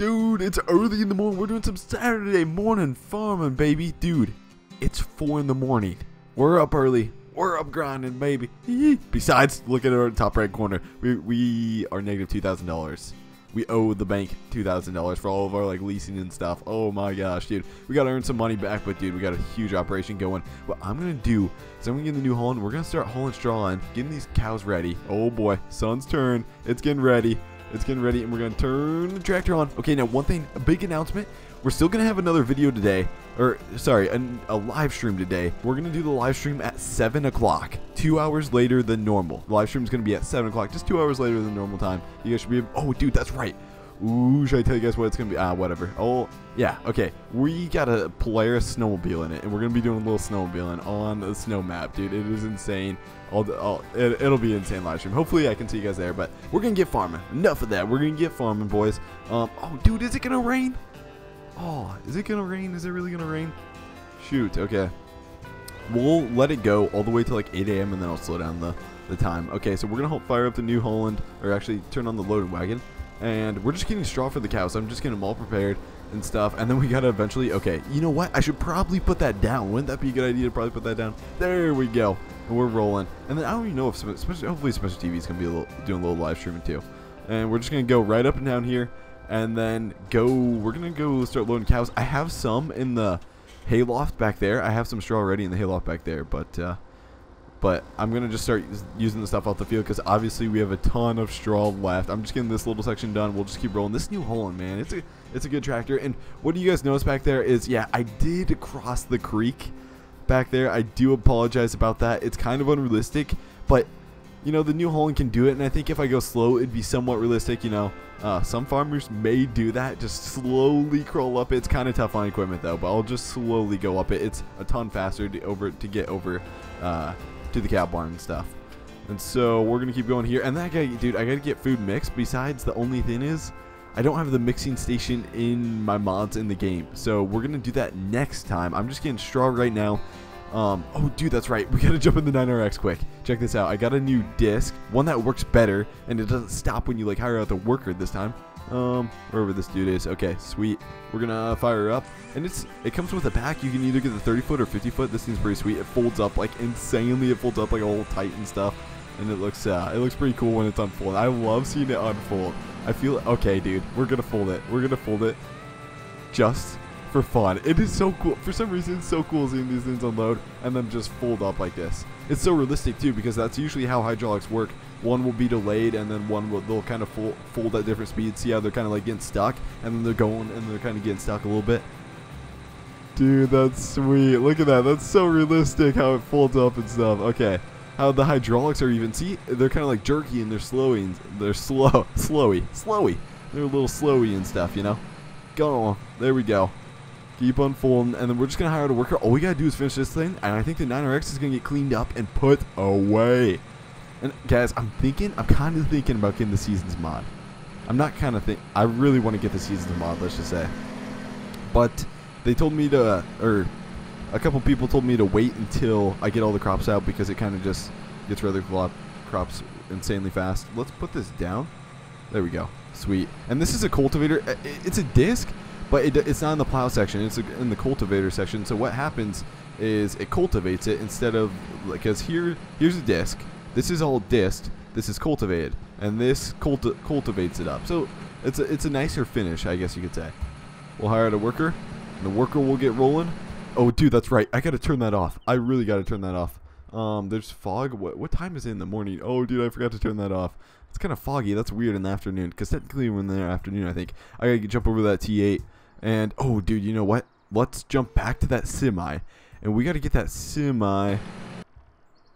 Dude, it's early in the morning. We're doing some Saturday morning farming, baby. Dude, it's 4 in the morning. We're up early. We're up grinding, baby. Besides, look at our top right corner. We are negative $2,000. We owe the bank $2,000 for all of our like leasing and stuff. Oh my gosh, dude. We got to earn some money back, but dude, we got a huge operation going. What I'm going to do is I'm going to get in the New Holland. We're going to start hauling straw in, getting these cows ready. Oh boy, sun's turn. It's getting ready. It's getting ready, and we're going to turn the tractor on. Okay, now one thing, a big announcement. We're still going to have another video today, or sorry, a live stream today. We're going to do the live stream at 7 o'clock, 2 hours later than normal. The live stream is going to be at 7 o'clock, just 2 hours later than normal time. You guys should be, oh, dude, that's right. Ooh, should I tell you guys what it's going to be? Ah, whatever. Oh, yeah, okay. We got a Polaris snowmobile in it, and we're going to be doing a little snowmobiling on the snow map, dude. It is insane. It'll be insane live stream. Hopefully I can see you guys there, but we're going to get farming. Enough of that. We're going to get farming, boys. Oh, dude, is it going to rain? Oh, is it going to rain? Is it really going to rain? Shoot, okay. We'll let it go all the way to like 8 a.m. and then I'll slow down the time. Okay, so we're going to help fire up the New Holland, or actually turn on the loaded wagon. And we're just getting straw for the cows. So I'm just getting them all prepared and stuff. And then we got to eventually, okay, you know what? I should probably put that down. Wouldn't that be a good idea to probably put that down? There we go. And we're rolling. And then I don't even know if, hopefully Spencer TV is going to be doing a little live streaming too. And we're just going to go right up and down here. And then we're going to go start loading cows. I have some in the hayloft back there. I have some straw already in the hayloft back there. But I'm going to just start using the stuff off the field because obviously we have a ton of straw left. I'm just getting this little section done. We'll just keep rolling. This New Holland, man, it's a good tractor. And what do you guys notice back there is, yeah, I did cross the creek back there. I do apologize about that. It's kind of unrealistic, but, you know, the New Holland can do it. And I think if I go slow, it'd be somewhat realistic, you know. Some farmers may do that, just slowly crawl up. It's kind of tough on equipment, though, but I'll just slowly go up it. It's a ton faster to get over to the cow barn and stuff. And so we're gonna keep going here, and that guy, dude, I gotta get food mixed. Besides, the only thing is I don't have the mixing station in my mods in the game, so we're gonna do that next time. I'm just getting straw right now. Oh dude, that's right, we gotta jump in the 9RX quick. Check this out. I got a new disc, one that works better, and it doesn't stop when you like hire out the worker this time. Wherever this dude is. Okay, sweet. We're gonna fire up, and it comes with a pack. You can either get the 30-foot or 50-foot. This thing's pretty sweet. It folds up like insanely. It folds up like a whole tight and stuff, and it looks pretty cool when it's unfolded. I love seeing it unfold. I feel okay, dude. We're gonna fold it. We're gonna fold it just for fun. It is so cool. For some reason, it's so cool seeing these things unload and then just fold up like this. It's so realistic too, because that's usually how hydraulics work. One will be delayed, and then they'll kind of fold at different speeds. See how they're kind of like getting stuck, and then they're going, and they're kind of getting stuck a little bit. Dude, that's sweet. Look at that. That's so realistic how it folds up and stuff. Okay, how the hydraulics are even. See, they're kind of like jerky, and they're slowing. They're slowy. They're a little slowy and stuff, you know. Go on. There we go. Keep unfolding, and then we're just gonna hire a worker. All we gotta do is finish this thing, and I think the 9RX is gonna get cleaned up and put away. And guys, I'm kind of thinking about getting the seasons mod. I really want to get the seasons mod, let's just say. But they told me to, or a couple people told me to wait until I get all the crops out because it kind of just gets rather crops insanely fast. Let's put this down. There we go. Sweet. And this is a cultivator. It's a disc, but it's not in the plow section. It's in the cultivator section. So what happens is it cultivates it instead of, because here's a disc. This is all disked, this is cultivated, and this cultivates it up. So it's a nicer finish, I guess you could say. We'll hire out a worker, and the worker will get rolling. Oh, dude, that's right. I got to turn that off. I really got to turn that off. There's fog. What time is it in the morning? Oh, dude, I forgot to turn that off. It's kind of foggy. That's weird in the afternoon, because technically we're in the afternoon, I think. I got to jump over that T8, and oh, dude, you know what? Let's jump back to that semi, and we got to get that semi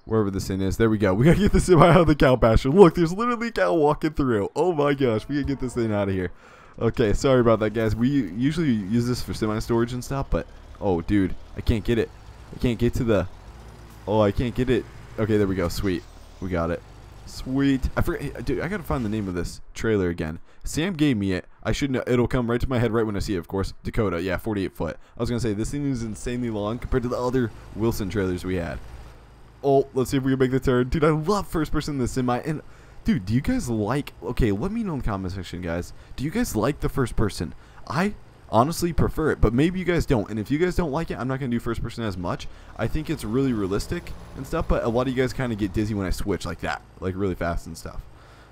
wherever this in is. There we go. We gotta get this thing out of the cow pasture. Look, there's literally a cow walking through. Oh my gosh, we gotta get this thing out of here. Okay, sorry about that, guys. We usually use this for semi storage and stuff, but oh dude, I can't get it. I can't get to the. Oh, I can't get it. Okay, there we go. Sweet, we got it. Sweet. I forgot, dude. I gotta find the name of this trailer again. Sam gave me it. I should know. It'll come right to my head right when I see it. Of course, Dakota. Yeah, 48 foot. I was gonna say this thing is insanely long compared to the other Wilson trailers we had. Oh, let's see if we can make the turn. Dude, I love first person in the semi. And Dude, do you guys like... Okay, let me know in the comment section, guys. Do you guys like the first person? I honestly prefer it, but maybe you guys don't. And if you guys don't like it, I'm not going to do first person as much. I think it's really realistic and stuff, but a lot of you guys kind of get dizzy when I switch like that, like really fast and stuff.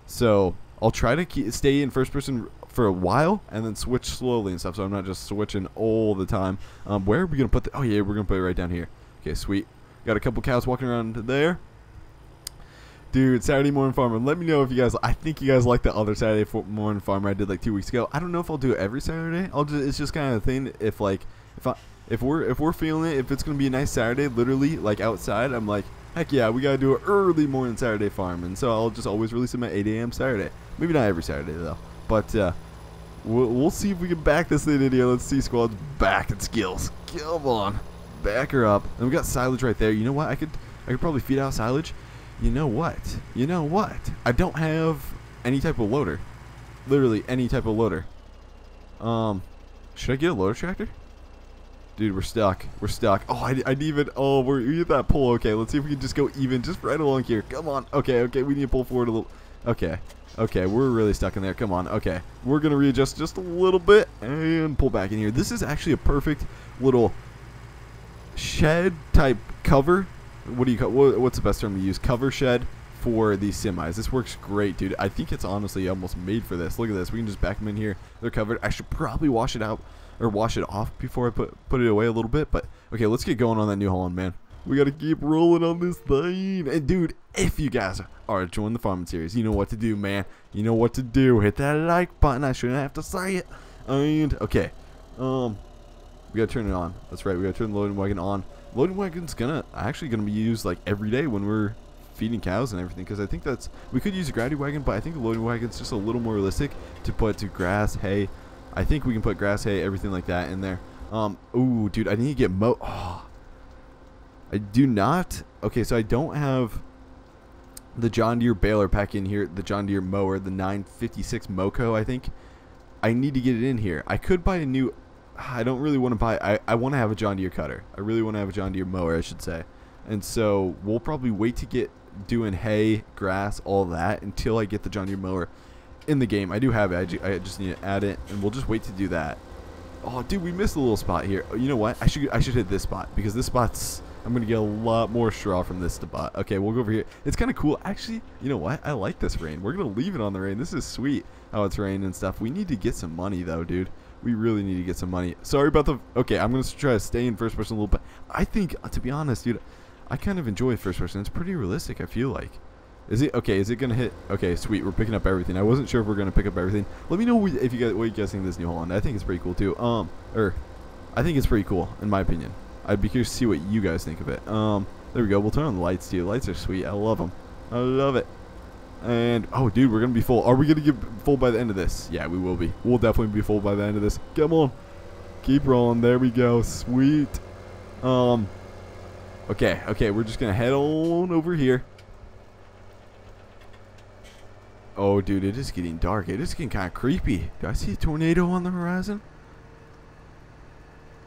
So I'll try to stay in first person for a while and then switch slowly and stuff, so I'm not just switching all the time. Where are we going to put the... Oh, yeah, we're going to put it right down here. Okay, sweet. Got a couple cows walking around there. Dude, Saturday Morning Farmer. Let me know if you guys... I think you guys like the other Saturday Morning Farmer I did like 2 weeks ago. I don't know if I'll do it every Saturday. I'll just... It's just kind of a thing. If like, if we're feeling it, if it's gonna be a nice Saturday, literally like outside, I'm like, heck yeah, we gotta do an early morning Saturday farm, and so I'll just always release them at 8 a.m. Saturday. Maybe not every Saturday though, but we'll see if we can back this thing in here. Let's see, squad's back at skills. Come on, back her up. And we got silage right there. You know what? I could probably feed out silage. You know what? You know what? I don't have any type of loader. Literally any type of loader. Should I get a loader tractor? Dude, we're stuck. We're stuck. Oh, I didn't even... Oh, we get that pull. Okay, let's see if we can just go even. Just right along here. Come on. Okay, okay. We need to pull forward a little. Okay. Okay, we're really stuck in there. Come on. Okay. We're going to readjust just a little bit and pull back in here. This is actually a perfect little shed type cover. What do you call, what's the best term to use? Cover shed for these semis. This works great, dude. I think it's honestly almost made for this. Look at this. We can just back them in here. They're covered. I should probably wash it out or wash it off before I put it away a little bit. But okay, let's get going on that New Holland, man. We gotta keep rolling on this thing. And dude, if you guys are joining the farming series, you know what to do, man. You know what to do. Hit that like button. I shouldn't have to say it. And okay, we gotta turn it on. That's right. We gotta turn the loading wagon on. Loading wagon's actually gonna be used like every day when we're feeding cows and everything, because I think that's, we could use a gravity wagon, but I think the loading wagon's just a little more realistic to put to grass, hay. I think we can put grass, hay, everything like that in there. Ooh, dude, I need to get I do not. Okay, so I don't have the John Deere baler pack in here, the John Deere mower, the 956 Moco, I think. I need to get it in here. I could buy a new. I don't really want to buy, I want to have a John Deere cutter. I really want to have a John Deere mower, I should say. And so we'll probably wait to get doing hay, grass, all that until I get the John Deere mower in the game. I do have it. I just need to add it, and we'll just wait to do that. Oh, dude, we missed a little spot here. You know what? I should hit this spot, because this spot's, I'm going to get a lot more straw from this spot. Okay, we'll go over here. It's kind of cool. Actually, you know what? I like this rain. We're going to leave it on the rain. This is sweet how it's raining and stuff. We need to get some money, though, dude. We really need to get some money. Sorry about the... Okay, I'm going to try to stay in first person a little bit. I think, to be honest, dude, I kind of enjoy first person. It's pretty realistic, I feel like. Is it... Okay, is it going to hit... Okay, sweet. We're picking up everything. I wasn't sure if we're going to pick up everything. Let me know if you guys, what you guys think of this New Holland. I think it's pretty cool, too. I think it's pretty cool, in my opinion. I'd be curious to see what you guys think of it. There we go. We'll turn on the lights, too. Lights are sweet. I love them. I love it. And, oh, dude, we're going to be full. Are we going to get full by the end of this? Yeah, we will be. We'll definitely be full by the end of this. Come on. Keep rolling. There we go. Sweet. Okay, we're just going to head on over here. Oh, dude, it is getting dark. It is getting kind of creepy. Do I see a tornado on the horizon?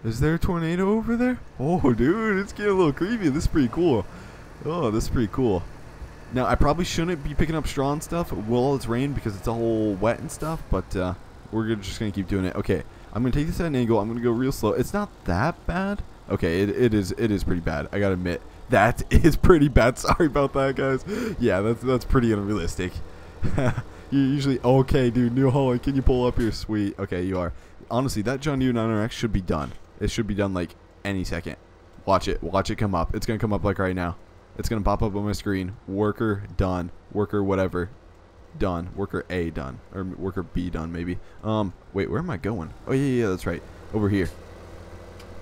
Is there a tornado over there? Oh, dude, it's getting a little creepy. This is pretty cool. Oh, this is pretty cool. Now, I probably shouldn't be picking up straw and stuff while it's rain because it's all wet and stuff, but we're just going to keep doing it. Okay, I'm going to take this at an angle. I'm going to go real slow. It's not that bad. Okay, it is pretty bad. I got to admit, that is pretty bad. Sorry about that, guys. Yeah, that's pretty unrealistic. You're usually, okay, dude, New Holland, can you pull up here? Sweet. Okay, you are. Honestly, that John Deere 9RX should be done. It should be done, like, any second. Watch it come up. It's going to come up, like, right now. It's going to pop up on my screen. Worker done. Worker whatever done. Worker A done. Or worker B done, maybe. Wait, where am I going? Oh, yeah, that's right. Over here.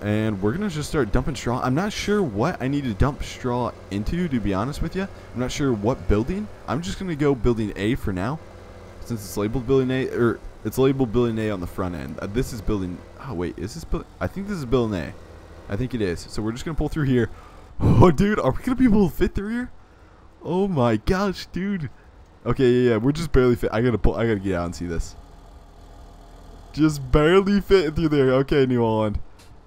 And we're going to just start dumping straw. I'm not sure what I need to dump straw into, to be honest with you. I'm not sure what building. I'm just going to go building A for now. Since it's labeled building A, or it's labeled building A on the front end. This is building... Oh, wait, is this building... I think this is building A. I think it is. So we're just going to pull through here. Oh, dude, are we going to be able to fit through here? Oh, my gosh, dude. Okay, yeah, we're just barely fit. I gotta get out and see this. Just barely fit through there. Okay, New Holland.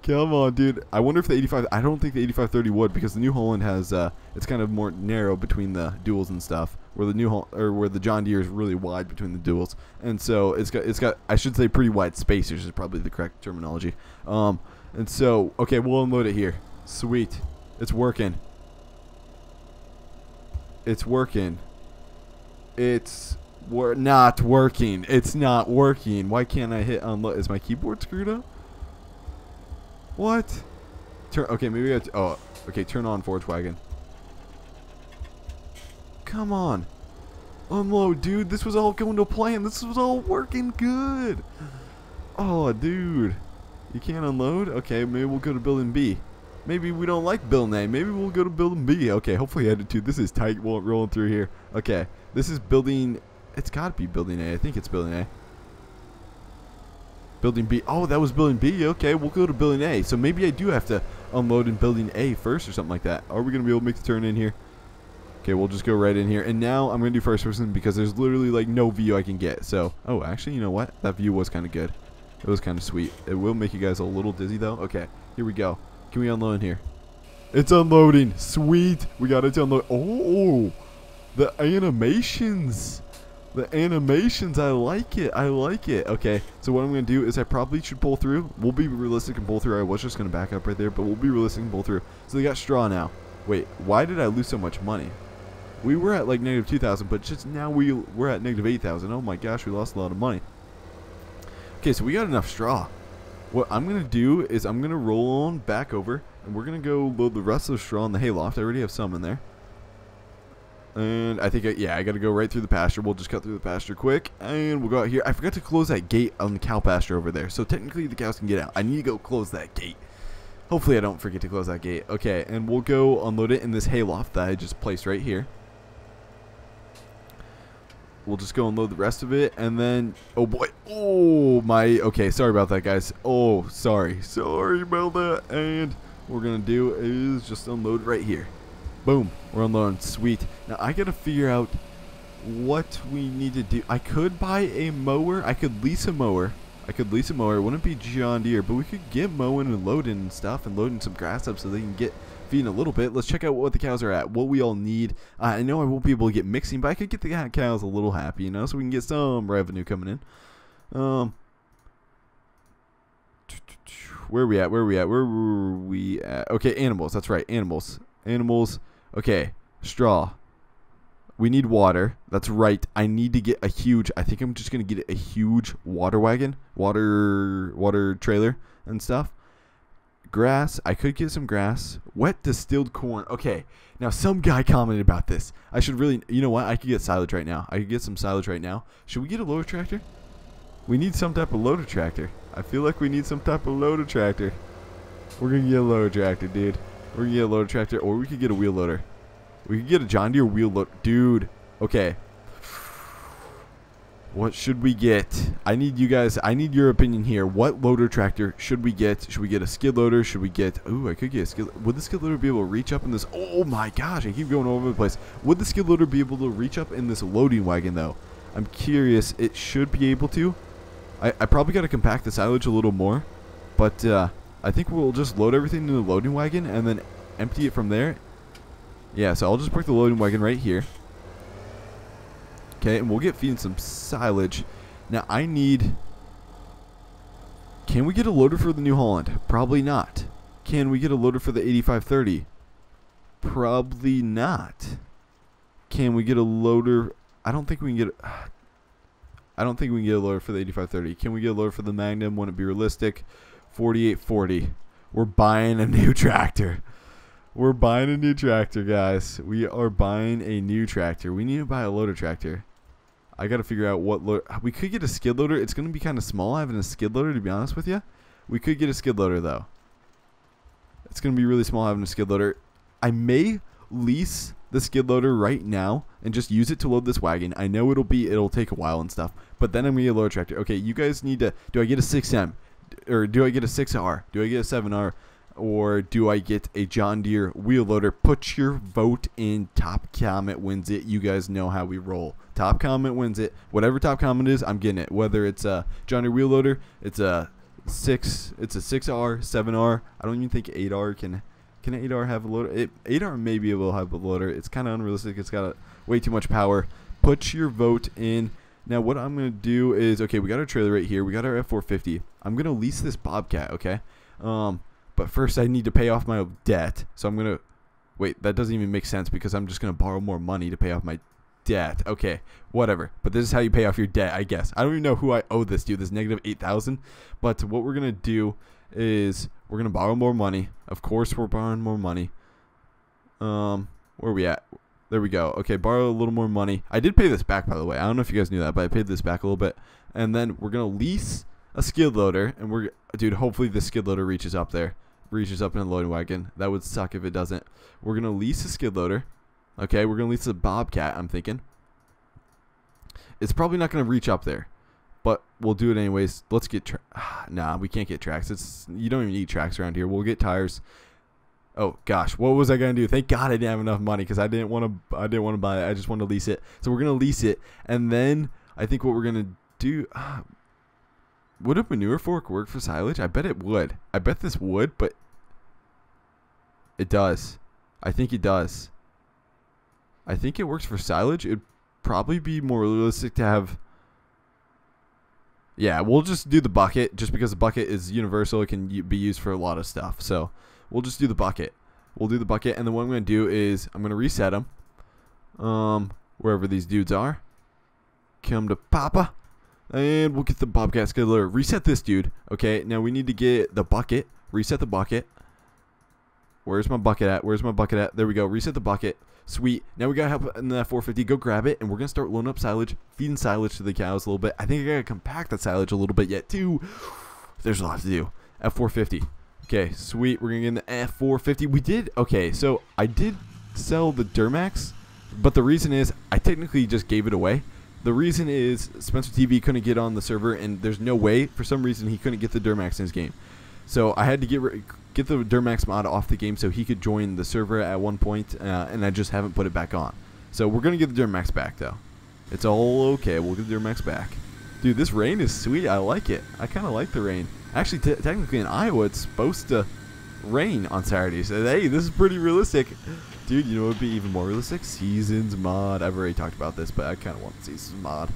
Come on, dude. I wonder if the 85... I don't think the 8530 would, because the New Holland has... it's kind of more narrow between the duels and stuff. where the John Deere is really wide between the duals, and so it's got I should say pretty wide spacers is probably the correct terminology. And so okay, we'll unload it here. Sweet, it's working. It's working. We're not working. It's not working. Why can't I hit unload? Is my keyboard screwed up? What? Okay, maybe I have to, oh, okay, turn on Forge Wagon. Come on. Unload, dude. This was all going to plan. This was all working good. Oh, dude. You can't unload? Okay, maybe we'll go to building B. Maybe we don't like building A. Maybe we'll go to building B. Okay, hopefully attitude. This is tight. Won't roll through here. Okay, this is building... It's got to be building A. I think it's building A. Building B. Oh, that was building B. Okay, we'll go to building A. So maybe I do have to unload in building A first or something like that. Are we going to be able to make the turn in here? Okay, we'll just go right in here. And now I'm going to do first person because there's literally like no view I can get. So, oh, actually, you know what? That view was kind of good. It was kind of sweet. It will make you guys a little dizzy though. Okay, here we go. Can we unload in here? It's unloading. Sweet. We got it to unload. Oh, the animations. The animations, I like it. I like it. Okay, so what I'm going to do is I probably should pull through. We'll be realistic and pull through. I was just going to back up right there, but we'll be realistic and pull through. So they got straw now. Wait, why did I lose so much money? We were at like negative 2,000, but just now we're at negative 8,000. Oh my gosh, we lost a lot of money. Okay, so we got enough straw. What I'm going to do is I'm going to roll on back over, and we're going to go load the rest of the straw in the hayloft. I already have some in there. And I think, yeah, I got to go right through the pasture. We'll just cut through the pasture quick. And we'll go out here. I forgot to close that gate on the cow pasture over there. So technically the cows can get out. I need to go close that gate. Hopefully I don't forget to close that gate. Okay, and we'll go unload it in this hayloft that I just placed right here. We'll just go unload the rest of it. And then, oh boy. Oh my. Okay, sorry about that, guys. Oh, sorry. Sorry about that. And what we're going to do is just unload right here. Boom, we're unloading. Sweet. Now I gotta figure out what we need to do. I could buy a mower. I could lease a mower. I could lease a mower. It wouldn't be John Deere, but we could get mowing and loading and stuff and loading some grass up so they can get feeding a little bit. Let's check out what the cows are at, what we all need. I know I won't be able to get mixing, but I could get the cows a little happy, you know, so we can get some revenue coming in. Where are we at? Where are we at? Where were we at? Okay, animals. That's right, animals. Animals. Okay, straw. We need water. That's right. I need to get a huge, I think I'm just going to get a huge water wagon, water trailer and stuff. Grass. I could get some grass. Wet distilled corn. Okay. Now some guy commented about this. I should really, you know what? I could get silage right now. I could get some silage right now. Should we get a loader tractor? We need some type of loader tractor. I feel like we need some type of loader tractor. We're going to get a loader tractor, dude. We're going to get a loader tractor, or we could get a wheel loader. We could get a John Deere wheel loader. Dude, okay. What should we get? I need you guys, I need your opinion here. What loader tractor should we get? Should we get a skid loader? Should we get, ooh, I could get a skid loader. Would the skid loader be able to reach up in this? Oh my gosh, I keep going all over the place. Would the skid loader be able to reach up in this loading wagon, though? I'm curious. It should be able to. I probably got to compact the silage a little more, but, I think we'll just load everything into the loading wagon and then empty it from there. Yeah, so I'll just park the loading wagon right here. Okay, and we'll get feeding some silage. Now I need... Can we get a loader for the New Holland? Probably not. Can we get a loader for the 8530? Probably not. Can we get a loader... I don't think we can get... I don't think we can get a loader for the 8530. Can we get a loader for the Magnum? Wouldn't it be realistic? 4840. We're buying a new tractor. We're buying a new tractor, guys. We are buying a new tractor. We need to buy a loader tractor. I got to figure out what loader. We could get a skid loader. It's going to be kind of small having a skid loader, to be honest with you. We could get a skid loader, though. It's going to be really small having a skid loader. I may lease the skid loader right now and just use it to load this wagon. I know it'll take a while and stuff, but then I'm going to get a loader tractor. Okay, you guys need to, do I get a 6M? Or do I get a 6R? Do I get a 7R? Or do I get a John Deere wheel loader? Put your vote in. Top comment wins it. You guys know how we roll. Top comment wins it. Whatever top comment is, I'm getting it. Whether it's a John Deere wheel loader, it's a 6R, 7R. I don't even think 8R can Can an 8R have a loader? 8R maybe will have a loader. It's kind of unrealistic. It's got way too much power. Put your vote in. Now what I'm going to do is, okay, we got our trailer right here. We got our F450. I'm going to lease this Bobcat, okay? But first I need to pay off my debt. So I'm going to, wait, that doesn't even make sense because I'm just going to borrow more money to pay off my debt. Okay, whatever. But this is how you pay off your debt, I guess. I don't even know who I owe this, dude. This negative $8,000. But what we're going to do is we're going to borrow more money. Of course we're borrowing more money. Where are we at? There we go. Okay, borrow a little more money. I did pay this back, by the way. I don't know if you guys knew that, but I paid this back a little bit. And then we're going to lease a skid loader. And we're, dude, hopefully this skid loader reaches up there. Reaches up in a loading wagon. That would suck if it doesn't. We're going to lease a skid loader. Okay, we're going to lease a Bobcat, I'm thinking. It's probably not going to reach up there, but we'll do it anyways. Let's get nah, we can't get tracks. You don't even need tracks around here. We'll get tires. Oh gosh, what was I gonna do? Thank God I didn't have enough money because I didn't want to buy it. I just wanted to lease it. So we're gonna lease it, and then I think what we're gonna do. Would a manure fork work for silage? I bet it would. I bet this would, but it does. I think it does. I think it works for silage. It'd probably be more realistic to have. Yeah, we'll just do the bucket just because the bucket is universal. It can be used for a lot of stuff. So. We'll just do the bucket. We'll do the bucket, and then what I'm going to do is I'm going to reset them. Wherever these dudes are. Come to Papa. And we'll get the Bobcat skid loader. Reset this dude. Okay, now we need to get the bucket. Reset the bucket. Where's my bucket at? Where's my bucket at? There we go. Reset the bucket. Sweet. Now we got to help in that 450. Go grab it, and we're going to start loading up silage. Feeding silage to the cows a little bit. I think I got to compact that silage a little bit yet, too. There's a lot to do. F450. Okay, sweet. We're going to get an F450. We did. Okay, so I did sell the Duramax, but the reason is I technically just gave it away. The reason is Spencer TV couldn't get on the server, and there's no way. For some reason, he couldn't get the Duramax in his game. So I had to get the Duramax mod off the game so he could join the server at one point, and I just haven't put it back on. So we're going to get the Duramax back, though. It's all okay. We'll get the Duramax back. Dude, this rain is sweet. I like it. I kind of like the rain. Actually, technically in Iowa, it's supposed to rain on Saturdays. So, hey, this is pretty realistic. Dude, you know what would be even more realistic? Seasons mod. I've already talked about this, but I kind of want Seasons mod.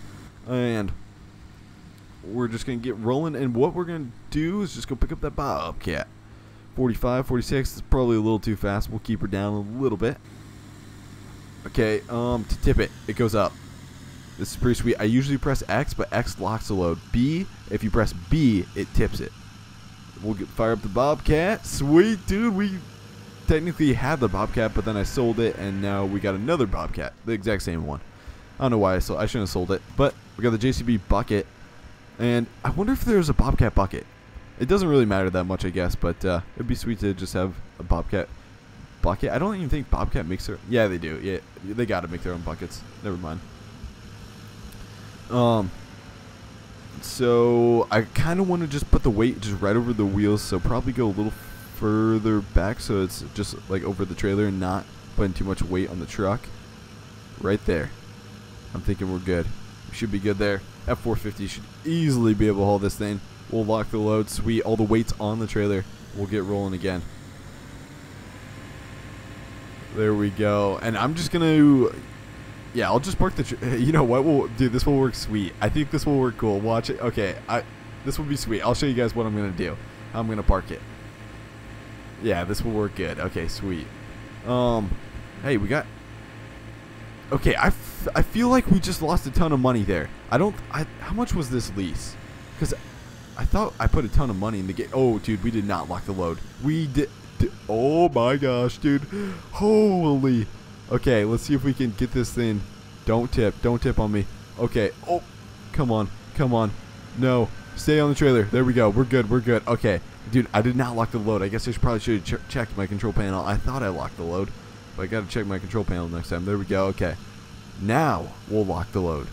And we're just going to get rolling. And what we're going to do is just go pick up that Bobcat. 45, 46 is probably a little too fast. We'll keep her down a little bit. Okay, to tip it, it goes up. This is pretty sweet. I usually press X, but X locks the load. B, if you press B, it tips it. We'll fire up the Bobcat. Sweet, dude. We technically had the Bobcat, but then I sold it, and now we got another Bobcat. The exact same one. I don't know why I sold. I shouldn't have sold it. But we got the JCB bucket, and I wonder if there's a Bobcat bucket. It doesn't really matter that much, I guess, but it would be sweet to just have a Bobcat bucket. I don't even think Bobcat makes their... Yeah, they do. Yeah, they got to make their own buckets. Never mind. So I kind of want to just put the weight just right over the wheels, so probably go a little further back so it's just like over the trailer and not putting too much weight on the truck. Right there. I'm thinking we're good. We should be good there. F450 should easily be able to haul this thing. We'll lock the load. Sweet. All the weight's on the trailer. We'll get rolling again. There we go. And I'm just going to... Yeah, I'll just park the... You know what? We'll, dude, this will work sweet. I think this will work cool. Watch it. Okay, this will be sweet. I'll show you guys what I'm going to do. I'm going to park it. Yeah, this will work good. Okay, sweet. Hey, we got... Okay, I feel like we just lost a ton of money there. I don't... how much was this lease? Because I thought I put a ton of money in the game. Oh, dude, we did not lock the load. We did... Oh, my gosh, dude. Holy... Okay, let's see if we can get this thing. Don't tip. Don't tip on me. Okay. Oh, come on. Come on. No. Stay on the trailer. There we go. We're good. We're good. Okay. Dude, I did not lock the load. I guess I should have checked my control panel. I thought I locked the load, but I got to check my control panel next time. There we go. Okay. Now we'll lock the load.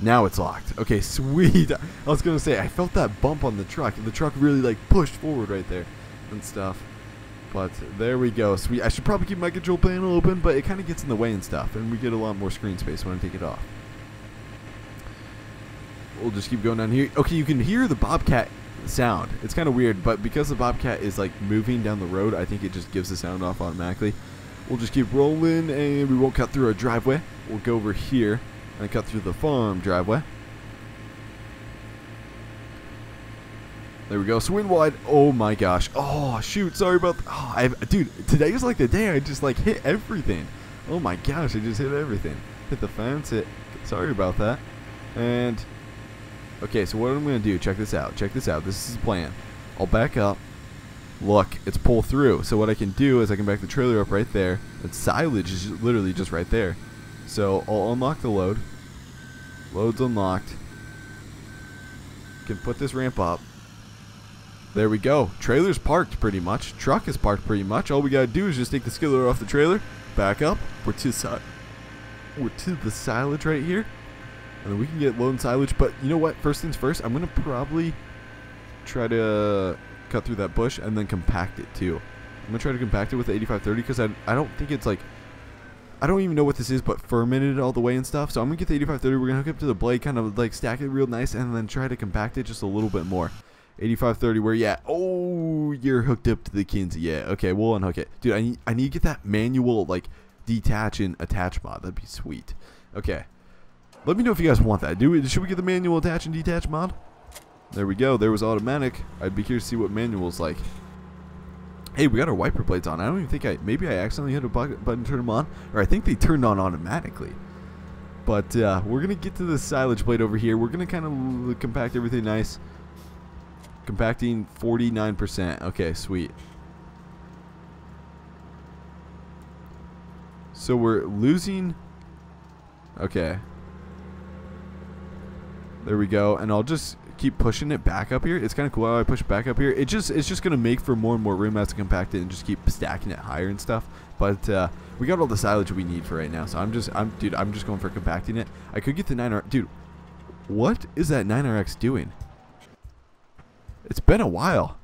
Now it's locked. Okay, sweet. I was going to say, I felt that bump on the truck, and the truck really, like, pushed forward right there and stuff. But there we go. Sweet. I should probably keep my control panel open, but it kind of gets in the way and stuff, and we get a lot more screen space when I take it off. We'll just keep going down here. Okay, you can hear the Bobcat sound. It's kind of weird, but because the Bobcat is like moving down the road, I think it just gives the sound off automatically. We'll just keep rolling, and we won't cut through our driveway. We'll go over here and cut through the farm driveway. There we go. Swing wide. Oh my gosh. Oh shoot. Sorry about that. Oh, dude, today is like the day I just like hit everything. Oh my gosh, I just hit everything. Hit the fence. Sorry about that. And okay, so what I'm going to do, check this out. Check this out. This is the plan. I'll back up. Look, it's pull through. So what I can do is I can back the trailer up right there. That silage is literally just right there. So I'll unlock the load. Load's unlocked. Can put this ramp up. There we go. Trailer's parked pretty much. Truck is parked pretty much. All we got to do is just take the skiller off the trailer. Back up. We're to the silage right here. And then we can get load and silage, but you know what? First things first, I'm going to probably try to cut through that bush and then compact it too. I'm going to try to compact it with the 8530 because I don't think it's like, I don't even know what this is, but fermented all the way and stuff. So I'm going to get the 8530, we're going to hook up to the blade, kind of like stack it real nice and then try to compact it just a little bit more. 8530, where you at? Oh, you're hooked up to the Kinze. Yeah, okay, we'll unhook it. Dude, I need to get that manual like detach and attach mod. That'd be sweet. Okay. Let me know if you guys want that. Should we get the manual attach and detach mod? There we go. There was automatic. I'd be curious to see what manual's like. Hey, we got our wiper blades on. I don't even think maybe I accidentally hit a button to turn them on. Or I think they turned on automatically. But we're going to get to the silage blade over here. We're going to kind of compact everything nice. Compacting 49%. Okay, sweet. So we're losing... Okay. There we go, and I'll just keep pushing it back up here. It's kind of cool how I push back up here. It's just gonna make for more and more room as to compact it and just keep stacking it higher and stuff. But we got all the silage we need for right now. So I'm just going for compacting it. I could get the 9RX. Dude, what is that 9RX doing? It's been a while.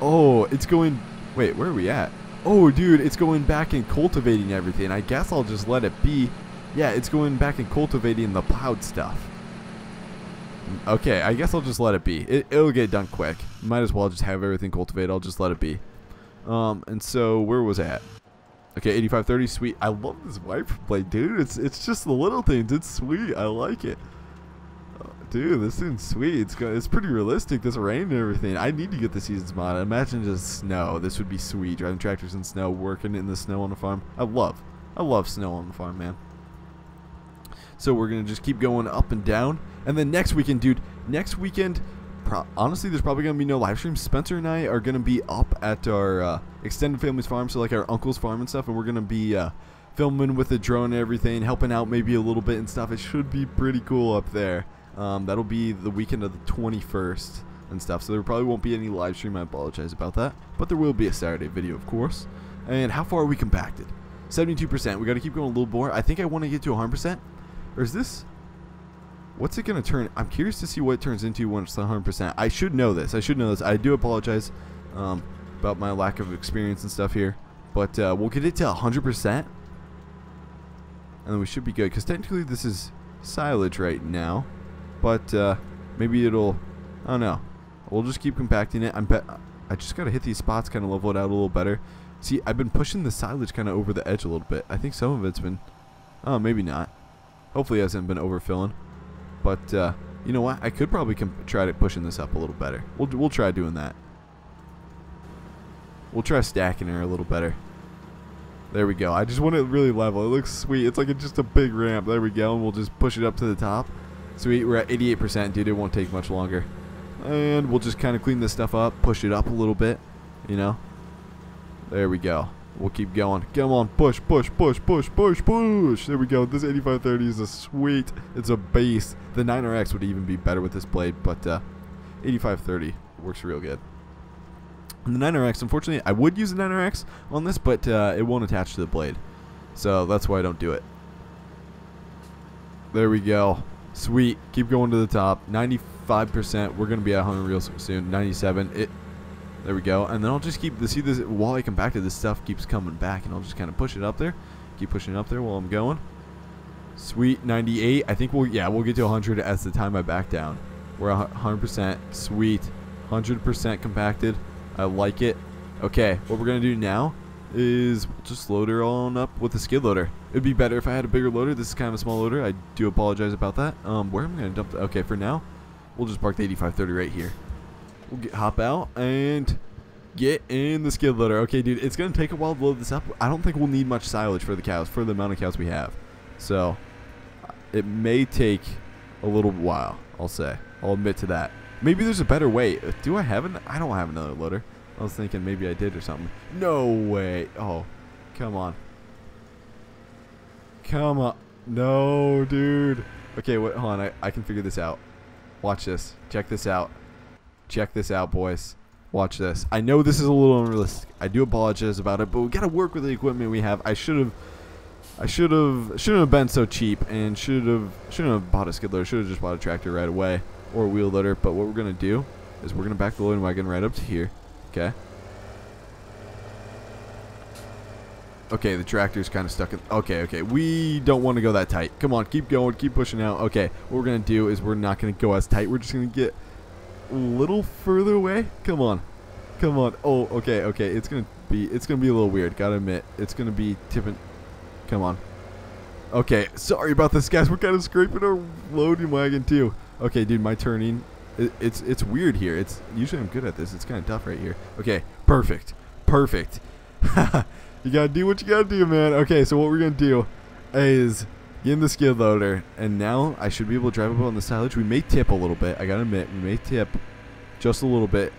Oh, it's going. Wait, where are we at? Oh, dude, it's going back and cultivating everything. I guess I'll just let it be. Yeah, it's going back and cultivating the plowed stuff. Okay, I guess I'll just let it be. It'll get done quick. Might as well just have everything cultivated. I'll just let it be. And so, where was I at? Okay, 8530, sweet. I love this wiper blade, dude. It's just the little things. It's sweet. I like it. Oh, dude, this thing's sweet. It's pretty realistic, this rain and everything. I need to get the seasons mod. Imagine just snow. This would be sweet. Driving tractors in snow, working in the snow on the farm. I love snow on the farm, man. So we're going to just keep going up and down. And then next weekend, dude, next weekend, honestly, there's probably going to be no live stream. Spencer and I are going to be up at our extended family's farm, so like our uncle's farm and stuff. And we're going to be filming with a drone and everything, helping out maybe a little bit and stuff. It should be pretty cool up there. That'll be the weekend of the 21st and stuff. So there probably won't be any live stream. I apologize about that. But there will be a Saturday video, of course. And how far are we compacted? 72%. We got to keep going a little more. I think I want to get to 100%. Or is this, what's it going to turn? I'm curious to see what it turns into once it's 100%. I should know this. I do apologize about my lack of experience and stuff here. But we'll get it to 100%. And then we should be good. Because technically this is silage right now. But maybe it'll, I don't know. We'll just keep compacting it. I just got to hit these spots, kind of level it out a little better. See, I've been pushing the silage kind of over the edge a little bit. I think some of it's been, oh, maybe not. Hopefully it hasn't been overfilling, but you know what? I could probably try to pushing this up a little better. We'll try doing that. We'll try stacking her a little better. There we go. I just want it really level. It looks sweet. It's like just a big ramp. There we go, and we'll just push it up to the top. Sweet. We're at 88%, dude. It won't take much longer, and we'll just kind of clean this stuff up, push it up a little bit. You know. There we go. We'll keep going. Come on, push, push, push, push, push, push. There we go. This 8530 is a sweet. It's a beast. The 9RX would even be better with this blade, but 8530 works real good. And the 9RX, unfortunately, I would use the 9RX on this, but it won't attach to the blade. So that's why I don't do it. There we go. Sweet. Keep going to the top. 95%. We're going to be at 100 real soon. 97. There we go, and then I'll just keep, see this, while I compact it, this stuff keeps coming back, and I'll just kind of push it up there, keep pushing it up there while I'm going. Sweet, 98, I think we'll get to 100 as the time I back down. We're 100%. Sweet. 100% compacted. I like it. Okay, what we're going to do now is just load her on up with a skid loader. It would be better if I had a bigger loader. This is kind of a small loader. I do apologize about that. Where am I going to dump that? Okay, for now, we'll just park the 8530 right here. We'll hop out and get in the skid loader. Okay, dude, it's going to take a while to load this up. I don't think we'll need much silage for the cows, for the amount of cows we have. So, it may take a little while, I'll say. I'll admit to that. Maybe there's a better way. Do I have an? I don't have another loader. I was thinking maybe I did or something. No way. Oh, come on. Come on. No, dude. Okay, wait, hold on. I can figure this out. Watch this. Check this out. Check this out, boys. Watch this. I know this is a little unrealistic. I do apologize about it, but we got to work with the equipment we have. I shouldn't have been so cheap and shouldn't have bought a skid loader. Should have just bought a tractor right away or a wheel loader. But what we're going to do is we're going to back the loading wagon right up to here. Okay. Okay, the tractor's kind of stuck in. Okay, okay. We don't want to go that tight. Come on, keep going. Keep pushing out. Okay, what we're going to do is we're not going to go as tight. We're just going to get a little further away. Come on. Come on. Oh, okay, okay. It's going to be a little weird. Got to admit. It's going to be tipping. Come on. Okay, sorry about this, guys. We're kind of scraping our loading wagon, too. Okay, dude, my turning. It's weird here. It's usually I'm good at this. It's kind of tough right here. Okay, perfect. Perfect. You got to do what you got to do, man. Okay, so what we're going to do is get in the skid loader. And now I should be able to drive up on the silage. We may tip a little bit. I got to admit, we may tip just a little bit.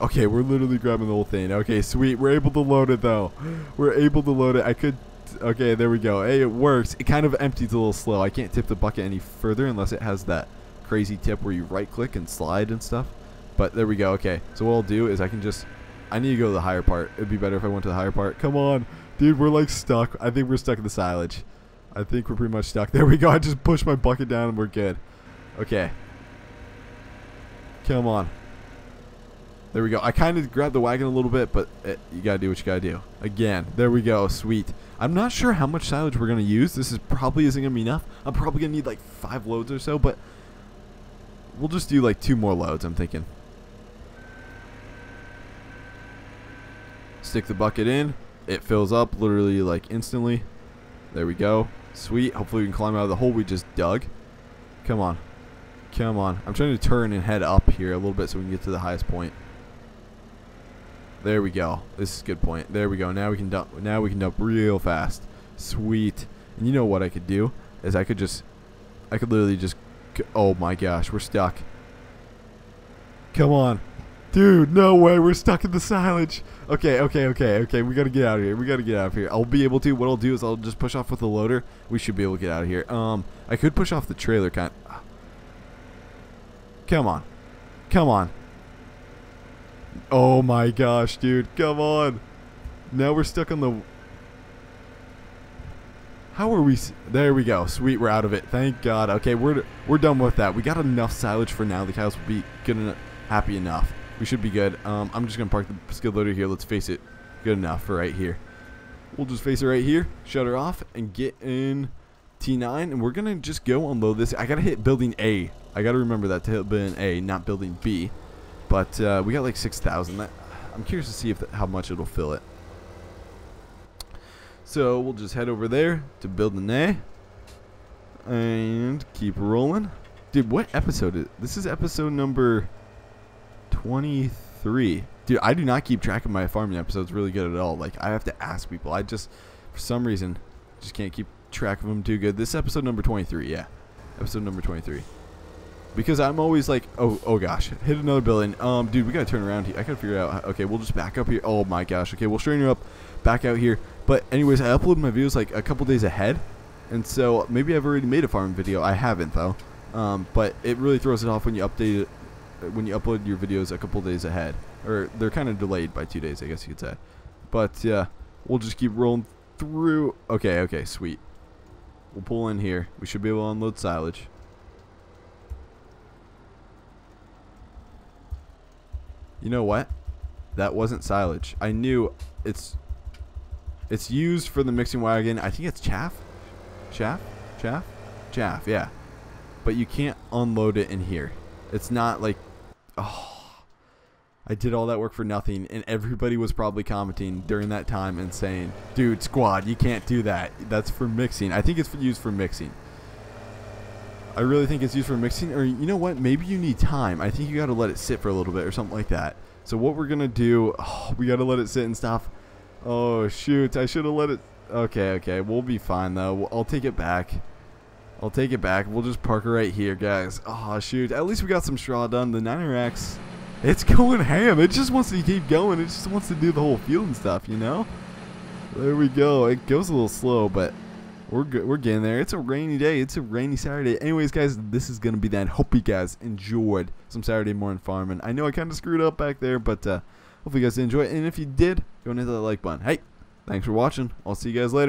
Okay, we're literally grabbing the whole thing. Okay, sweet. We're able to load it, though. We're able to load it. I could... Okay, there we go. Hey, it works. It kind of empties a little slow. I can't tip the bucket any further unless it has that crazy tip where you right-click and slide and stuff. But there we go. Okay, so what I'll do is I can just... I need to go to the higher part. It'd be better if I went to the higher part. Come on. Dude, we're, like, stuck. I think we're stuck in the silage. I think we're pretty much stuck. There we go. I just pushed my bucket down and we're good. Okay. Come on. There we go. I kind of grabbed the wagon a little bit, but you got to do what you got to do. Again, there we go. Sweet. I'm not sure how much silage we're going to use. This is probably isn't going to be enough. I'm probably going to need like 5 loads or so, but we'll just do like 2 more loads, I'm thinking. Stick the bucket in. It fills up literally like instantly. There we go. Sweet. Hopefully we can climb out of the hole we just dug. Come on. Come on. I'm trying to turn and head up here a little bit so we can get to the highest point. There we go. This is a good point. There we go. Now we can dump. Now we can dump real fast. Sweet. And you know what I could do is I could literally just. Oh my gosh, we're stuck. Come on, dude. No way. We're stuck in the silage. Okay, okay, okay, okay. We gotta get out of here. We gotta get out of here. I'll be able to. What I'll do is I'll just push off with the loader. We should be able to get out of here. I could push off the trailer kind. Come on, come on. Oh my gosh, dude. Come on. Now we're stuck on the... How are we... There we go. Sweet, we're out of it. Thank God. Okay, we're done with that. We got enough silage for now. The cows will be good enough, happy enough. We should be good. I'm just going to park the skid loader here. Let's face it. Good enough for right here. We'll just face it right here. Shut her off and get in T9. And we're going to just go unload this. I got to hit building A. I got to remember that to hit building A, not building B. But we got like 6,000. I'm curious to see if how much it'll fill it. So we'll just head over there to building A and keep rolling. Dude, what episode is this? Is episode number 23. Dude, I do not keep track of my farming episodes really good at all. Like, I have to ask people. I just, for some reason, just can't keep track of them too good. This is episode number 23. Yeah, episode number 23. Because I'm always like, oh gosh, hit another building. Dude, we got to turn around here. I got to figure out. Okay, we'll just back up here. Oh, my gosh. Okay, we'll straighten her up, back out here. But anyways, I upload my videos like a couple days ahead. And so maybe I've already made a farm video. I haven't, though. But it really throws it off when you update it, when you upload your videos a couple days ahead. Or they're kind of delayed by 2 days, I guess you could say. But we'll just keep rolling through. Okay, okay, sweet. We'll pull in here. We should be able to unload silage. You know what? That wasn't silage. I knew it's used for the mixing wagon. I think it's chaff. chaff, yeah. But you can't unload it in here. It's not like, oh, I did all that work for nothing. And everybody was probably commenting during that time and saying, dude, squad, you can't do that. That's for mixing. I think it's used for mixing. I really think it's used for mixing, or you know what, maybe you need time. I think you got to let it sit for a little bit or something like that. So what we're going to do, oh, we got to let it sit and stuff. Oh, shoot, I should have let it. Okay, okay, we'll be fine, though. I'll take it back. I'll take it back. We'll just park it right here, guys. Oh, shoot. At least we got some straw done. The 9RX, it's going ham. It just wants to keep going. It just wants to do the whole field and stuff, you know? There we go. It goes a little slow, but we're good. We're getting there. It's a rainy day. It's a rainy Saturday. Anyways, guys, this is going to be that. Hope you guys enjoyed some Saturday morning farming. I know I kind of screwed up back there, but hopefully you guys enjoyed it. And if you did, go and hit that like button. Hey, thanks for watching. I'll see you guys later.